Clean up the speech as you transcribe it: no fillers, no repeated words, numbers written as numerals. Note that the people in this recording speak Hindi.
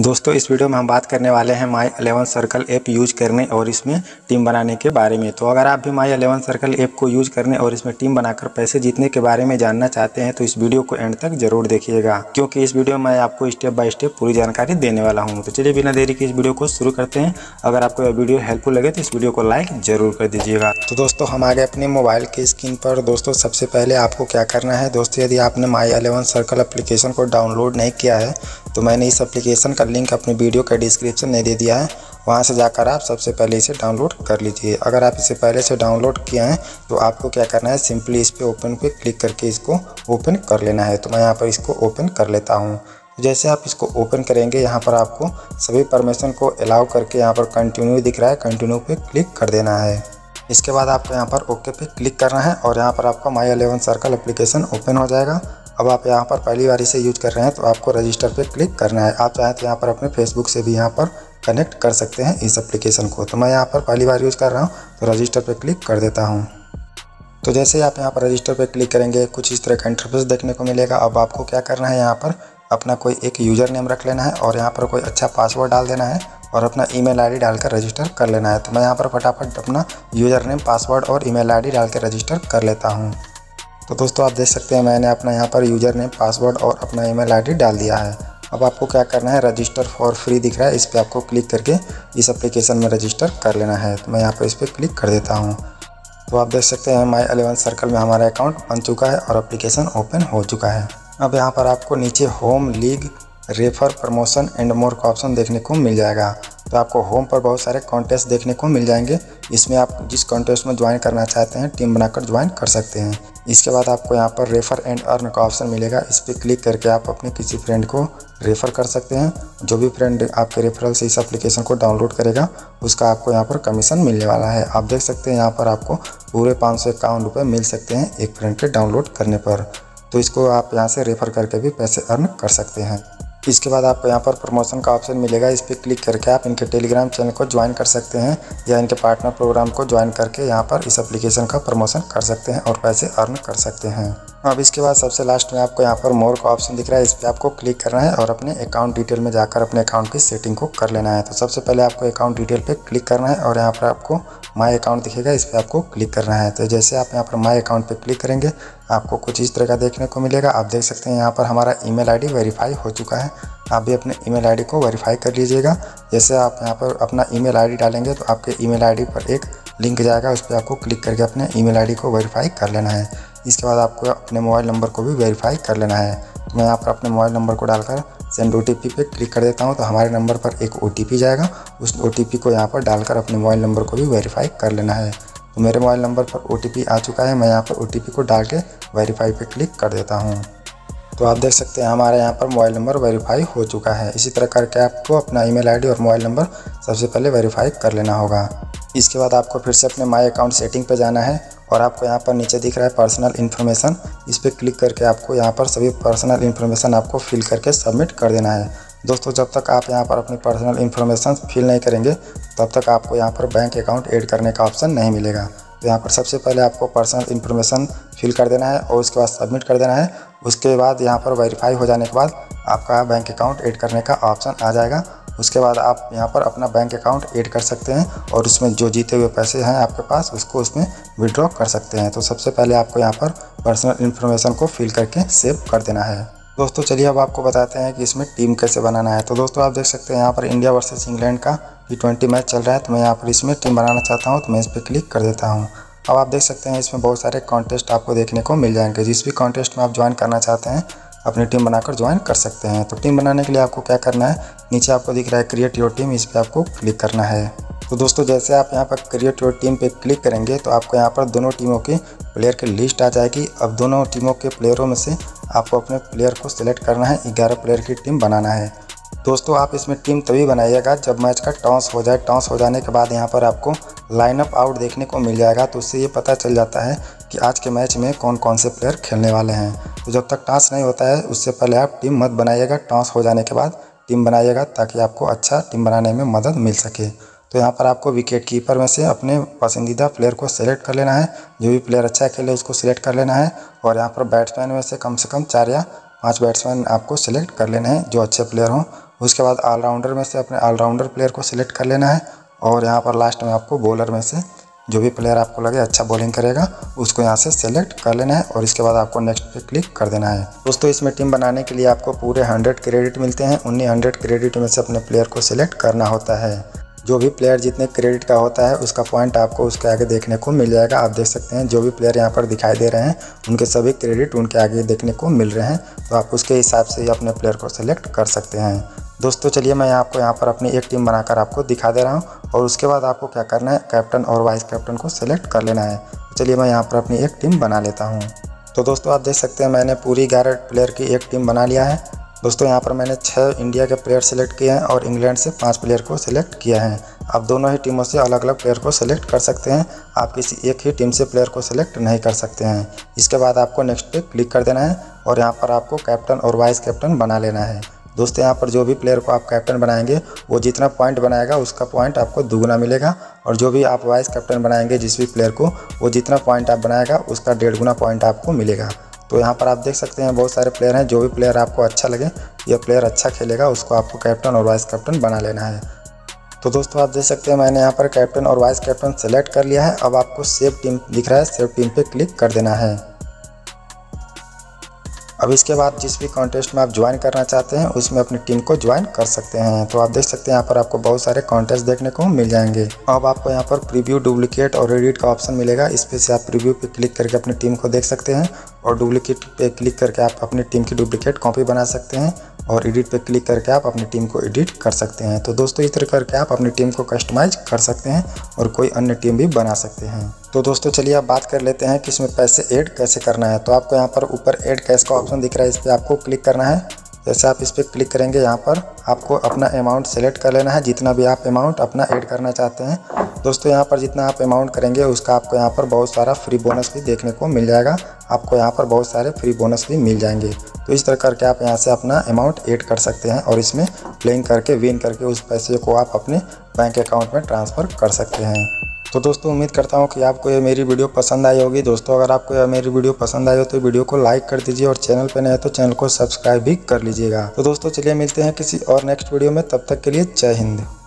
दोस्तों इस वीडियो में हम बात करने वाले हैं माई 11 सर्कल ऐप यूज़ करने और इसमें टीम बनाने के बारे में। तो अगर आप भी माई 11 सर्कल ऐप को यूज़ करने और इसमें टीम बनाकर पैसे जीतने के बारे में जानना चाहते हैं तो इस वीडियो को एंड तक जरूर देखिएगा, क्योंकि इस वीडियो में मैं आपको स्टेप बाय स्टेप पूरी जानकारी देने वाला हूँ। तो चलिए बिना देरी के इस वीडियो को शुरू करते हैं। अगर आपको यह वीडियो हेल्पफुल लगे तो इस वीडियो को लाइक जरूर कर दीजिएगा। तो दोस्तों हम आ गए अपने मोबाइल की स्क्रीन पर। दोस्तों सबसे पहले आपको क्या करना है, दोस्तों यदि आपने माई 11 सर्कल एप्लीकेशन को डाउनलोड नहीं किया है तो मैंने इस एप्लीकेशन का लिंक अपनी वीडियो का डिस्क्रिप्शन में दे दिया है, वहां से जाकर आप सबसे पहले इसे डाउनलोड कर लीजिए। अगर आप इसे पहले से डाउनलोड किए हैं तो आपको क्या करना है, सिंपली इस पर ओपन पे क्लिक करके इसको ओपन कर लेना है। तो मैं यहां पर इसको ओपन कर लेता हूं। जैसे आप इसको ओपन करेंगे यहाँ पर आपको सभी परमिशन को अलाउ करके यहाँ पर कंटिन्यू दिख रहा है, कंटिन्यू पे क्लिक कर देना है। इसके बाद आपको यहाँ पर ओके पे क्लिक करना है और यहाँ पर आपका माई 11 सर्कल एप्लीकेशन ओपन हो जाएगा। अब आप यहाँ पर पहली बार इसे यूज कर रहे हैं तो आपको रजिस्टर पे क्लिक करना है। आप चाहें तो यहाँ पर अपने फेसबुक से भी यहाँ पर कनेक्ट कर सकते हैं इस एप्लीकेशन को। तो मैं यहाँ पर पहली बार यूज़ कर रहा हूँ तो रजिस्टर पे क्लिक कर देता हूँ। तो जैसे आप यहाँ पर रजिस्टर पे क्लिक करेंगे कुछ इस तरह का इंटरफेस देखने को मिलेगा। अब आपको क्या करना है, यहाँ पर अपना कोई एक यूज़र नेम रख लेना है और यहाँ पर कोई अच्छा पासवर्ड डाल देना है और अपना ईमेल आईडी डालकर रजिस्टर कर लेना है। तो मैं यहाँ पर फटाफट अपना यूज़र नेम, पासवर्ड और ईमेल आईडी डालकर रजिस्टर कर लेता हूँ। तो दोस्तों आप देख सकते हैं मैंने अपना यहाँ पर यूज़र नेम, पासवर्ड और अपना ईमेल आईडी डाल दिया है। अब आपको क्या करना है, रजिस्टर फॉर फ्री दिख रहा है, इस पर आपको क्लिक करके इस एप्लीकेशन में रजिस्टर कर लेना है। तो मैं यहाँ पर इस पर क्लिक कर देता हूँ। तो आप देख सकते हैं माई 11 सर्कल में हमारा अकाउंट बन चुका है और एप्लीकेशन ओपन हो चुका है। अब यहाँ पर आपको नीचे home, league, refer, promotion and more का ऑप्शन देखने को मिल जाएगा। तो आपको होम पर बहुत सारे कॉन्टेस्ट देखने को मिल जाएंगे, इसमें आप जिस कॉन्टेस्ट में ज्वाइन करना चाहते हैं टीम बनाकर ज्वाइन कर सकते हैं। इसके बाद आपको यहाँ पर रेफ़र एंड अर्न का ऑप्शन मिलेगा, इस पर क्लिक करके आप अपने किसी फ्रेंड को रेफ़र कर सकते हैं। जो भी फ्रेंड आपके रेफरल से इस एप्लीकेशन को डाउनलोड करेगा उसका आपको यहाँ पर कमीशन मिलने वाला है। आप देख सकते हैं यहाँ पर आपको पूरे 551 रुपये मिल सकते हैं एक फ्रेंड के डाउनलोड करने पर। तो इसको आप यहाँ से रेफ़र करके भी पैसे अर्न कर सकते हैं। इसके बाद आपको यहाँ पर प्रमोशन का ऑप्शन मिलेगा, इस पर क्लिक करके आप इनके टेलीग्राम चैनल को ज्वाइन कर सकते हैं या इनके पार्टनर प्रोग्राम को ज्वाइन करके यहाँ पर इस एप्लीकेशन का प्रमोशन कर सकते हैं और पैसे अर्न कर सकते हैं। अब इसके बाद सबसे लास्ट में आपको यहाँ पर मोर का ऑप्शन दिख रहा है, इस पर आपको क्लिक करना है और अपने अकाउंट डिटेल में जाकर अपने अकाउंट की सेटिंग को कर लेना है। तो सबसे पहले आपको अकाउंट डिटेल पर क्लिक करना है और यहाँ पर आपको माई अकाउंट दिखेगा, इस पर आपको क्लिक करना है। तो जैसे आप यहाँ पर माई अकाउंट पर क्लिक करेंगे आपको कुछ इस तरह का देखने को मिलेगा। आप देख सकते हैं यहाँ पर हमारा ईमेल आईडी वेरीफाई हो चुका है। आप भी अपने ईमेल आईडी को वेरीफाई कर लीजिएगा। जैसे आप यहाँ पर अपना ईमेल आईडी डालेंगे तो आपके ईमेल आईडी पर एक लिंक जाएगा, उस पर आपको क्लिक करके अपने ईमेल आईडी को वेरीफाई कर लेना है। इसके बाद आपको अपने मोबाइल नंबर को भी वेरीफाई कर लेना है। तो मैं यहाँ पर अपने मोबाइल नंबर को डालकर सेंड OTP पे क्लिक कर देता हूँ। तो हमारे नंबर पर एक OTP जाएगा, उस OTP को यहाँ पर डालकर अपने मोबाइल नंबर को भी वेरीफाई कर लेना है। तो मेरे मोबाइल नंबर पर OTP आ चुका है, मैं यहाँ पर OTP को डाल के वेरीफाई पे क्लिक कर देता हूँ। तो आप देख सकते हैं हमारा यहाँ पर मोबाइल नंबर वेरीफाई हो चुका है। इसी तरह करके आपको अपना ईमेल आईडी और मोबाइल नंबर सबसे पहले वेरीफाई कर लेना होगा। इसके बाद आपको फिर से अपने माई अकाउंट सेटिंग पे जाना है और आपको यहाँ पर नीचे दिख रहा है पर्सनल इन्फॉर्मेशन, इस पर क्लिक करके आपको यहाँ पर सभी पर्सनल इन्फॉर्मेशन आपको फिल करके सबमिट कर देना है। दोस्तों जब तक आप यहाँ पर अपनी पर्सनल इन्फॉर्मेशन फिल नहीं करेंगे तब तक आपको यहाँ पर बैंक अकाउंट ऐड करने का ऑप्शन नहीं मिलेगा। तो यहाँ पर सबसे पहले आपको पर्सनल इन्फॉर्मेशन फिल कर देना है और उसके बाद सबमिट कर देना है। उसके बाद यहाँ पर वेरीफाई हो जाने के बाद आपका बैंक अकाउंट ऐड करने का ऑप्शन आ जाएगा। उसके बाद आप यहाँ पर अपना बैंक अकाउंट ऐड कर सकते हैं और उसमें जो जीते हुए पैसे हैं आपके पास उसको उसमें विड्रॉ कर सकते हैं। तो सबसे पहले आपको यहाँ पर पर्सनल इन्फॉर्मेशन को फिल करके सेव कर देना है। दोस्तों चलिए अब आपको बताते हैं कि इसमें टीम कैसे बनाना है। तो दोस्तों आप देख सकते हैं यहाँ पर इंडिया वर्सेस इंग्लैंड का T20 मैच चल रहा है। तो मैं यहाँ पर इसमें टीम बनाना चाहता हूँ तो मैं इस पर क्लिक कर देता हूँ। अब आप देख सकते हैं इसमें बहुत सारे कॉन्टेस्ट आपको देखने को मिल जाएंगे, जिस भी कॉन्टेस्ट में आप ज्वाइन करना चाहते हैं अपनी टीम बनाकर ज्वाइन कर सकते हैं। तो टीम बनाने के लिए आपको क्या करना है, नीचे आपको दिख रहा है क्रिएट योर टीम, इस पर आपको क्लिक करना है। तो दोस्तों जैसे आप यहाँ पर क्रिएट योर टीम पे क्लिक करेंगे तो आपको यहाँ पर दोनों टीमों के प्लेयर की लिस्ट आ जाएगी। अब दोनों टीमों के प्लेयरों में से आपको अपने प्लेयर को सिलेक्ट करना है, 11 प्लेयर की टीम बनाना है। दोस्तों आप इसमें टीम तभी बनाइएगा जब मैच का टॉस हो जाए। टॉस हो जाने के बाद यहाँ पर आपको लाइनअप आउट देखने को मिल जाएगा, तो उससे ये पता चल जाता है कि आज के मैच में कौन कौन से प्लेयर खेलने वाले हैं। तो जब तक टॉस नहीं होता है उससे पहले आप टीम मत बनाइएगा, टॉस हो जाने के बाद टीम बनाइएगा ताकि आपको अच्छा टीम बनाने में मदद मिल सके। तो यहाँ पर आपको विकेट कीपर में से अपने पसंदीदा प्लेयर को सिलेक्ट कर लेना है, जो भी प्लेयर अच्छा खेले उसको सिलेक्ट कर लेना है। और यहाँ पर बैट्समैन में से कम 4 या 5 बैट्समैन आपको सिलेक्ट कर लेने हैं जो अच्छे प्लेयर हों, उसके बाद ऑलराउंडर में से अपने ऑलराउंडर प्लेयर को सिलेक्ट कर लेना है और यहाँ पर लास्ट में आपको बॉलर में से जो भी प्लेयर आपको लगे अच्छा बॉलिंग करेगा उसको यहाँ से सेलेक्ट कर लेना है और इसके बाद आपको नेक्स्ट पे क्लिक कर देना है। दोस्तों इसमें टीम बनाने के लिए आपको पूरे 100 क्रेडिट मिलते हैं। उन्हीं 100 क्रेडिट में से अपने प्लेयर को सिलेक्ट करना होता है। जो भी प्लेयर जितने क्रेडिट का होता है उसका पॉइंट आपको उसके आगे देखने को मिल जाएगा। आप देख सकते हैं जो भी प्लेयर यहाँ पर दिखाई दे रहे हैं उनके सभी क्रेडिट उनके आगे देखने को मिल रहे हैं, तो आप उसके हिसाब से ही अपने प्लेयर को सिलेक्ट कर सकते हैं। दोस्तों चलिए मैं आपको यहाँ पर अपनी एक टीम बनाकर आपको दिखा दे रहा हूँ और उसके बाद आपको क्या करना है, कैप्टन और वाइस कैप्टन को सिलेक्ट कर लेना है। चलिए मैं यहाँ पर अपनी एक टीम बना लेता हूँ। तो दोस्तों आप देख सकते हैं मैंने पूरी 11 प्लेयर की एक टीम बना लिया है। दोस्तों यहाँ पर मैंने 6 इंडिया के प्लेयर सेलेक्ट किए हैं और इंग्लैंड से 5 प्लेयर को सिलेक्ट किया है। आप दोनों ही टीमों से अलग अलग प्लेयर को सिलेक्ट कर सकते हैं, आप किसी एक ही टीम से प्लेयर को सिलेक्ट नहीं कर सकते हैं। इसके बाद आपको नेक्स्ट पे क्लिक कर देना है और यहाँ पर आपको कैप्टन और वाइस कैप्टन बना लेना है। दोस्तों यहाँ पर जो भी प्लेयर को आप कैप्टन बनाएंगे वो जितना पॉइंट बनाएगा उसका पॉइंट आपको दोगुना मिलेगा और जो भी आप वाइस कैप्टन बनाएंगे जिस भी प्लेयर को वो जितना पॉइंट आप बनाएगा उसका 1.5 गुना पॉइंट आपको मिलेगा। तो यहाँ पर आप देख सकते हैं बहुत सारे प्लेयर हैं, जो भी प्लेयर आपको अच्छा लगे या प्लेयर अच्छा खेलेगा उसको आपको कैप्टन और वाइस कैप्टन बना लेना है। तो दोस्तों आप देख सकते हैं मैंने यहाँ पर कैप्टन और वाइस कैप्टन सेलेक्ट कर लिया है। अब आपको सेव टीम दिख रहा है, सेव टीम पे क्लिक कर देना है। अब इसके बाद जिस भी कॉन्टेस्ट में आप ज्वाइन करना चाहते हैं उसमें अपनी टीम को ज्वाइन कर सकते हैं। तो आप देख सकते हैं यहाँ पर आपको बहुत सारे कॉन्टेस्ट देखने को मिल जाएंगे। अब आपको यहाँ पर प्रीव्यू, डुप्लीकेट और एडिट का ऑप्शन मिलेगा। इस पे से आप प्रीव्यू पे क्लिक करके अपनी टीम को देख सकते हैं और डुप्लीकेट पे क्लिक करके आप अपनी टीम की डुप्लीकेट कॉपी बना सकते हैं और एडिट पे क्लिक करके आप अपनी टीम को एडिट कर सकते हैं। तो दोस्तों इस तरह करके आप अपनी टीम को कस्टमाइज कर सकते हैं और कोई अन्य टीम भी बना सकते हैं। तो दोस्तों चलिए आप बात कर लेते हैं कि इसमें पैसे ऐड कैसे करना है। तो आपको यहाँ पर ऊपर ऐड कैश का ऑप्शन दिख रहा है, इस पर आपको क्लिक करना है। जैसे आप इस पर क्लिक करेंगे यहाँ पर आपको अपना अमाउंट सेलेक्ट कर लेना है, जितना भी आप अमाउंट अपना ऐड करना चाहते हैं। दोस्तों यहाँ पर जितना आप अमाउंट करेंगे उसका आपको यहाँ पर बहुत सारा फ्री बोनस भी देखने को मिल जाएगा। आपको यहाँ पर बहुत सारे फ्री बोनस भी मिल जाएंगे। तो इस तरह करके आप यहाँ से अपना अमाउंट ऐड कर सकते हैं और इसमें प्लेइंग करके विन करके उस पैसे को आप अपने बैंक अकाउंट में ट्रांसफ़र कर सकते हैं। तो दोस्तों उम्मीद करता हूँ कि आपको ये मेरी वीडियो पसंद आई होगी। दोस्तों अगर आपको ये मेरी वीडियो पसंद आई हो तो वीडियो को लाइक कर दीजिए और चैनल पे नए तो चैनल को सब्सक्राइब भी कर लीजिएगा। तो दोस्तों चलिए मिलते हैं किसी और नेक्स्ट वीडियो में, तब तक के लिए जय हिंद।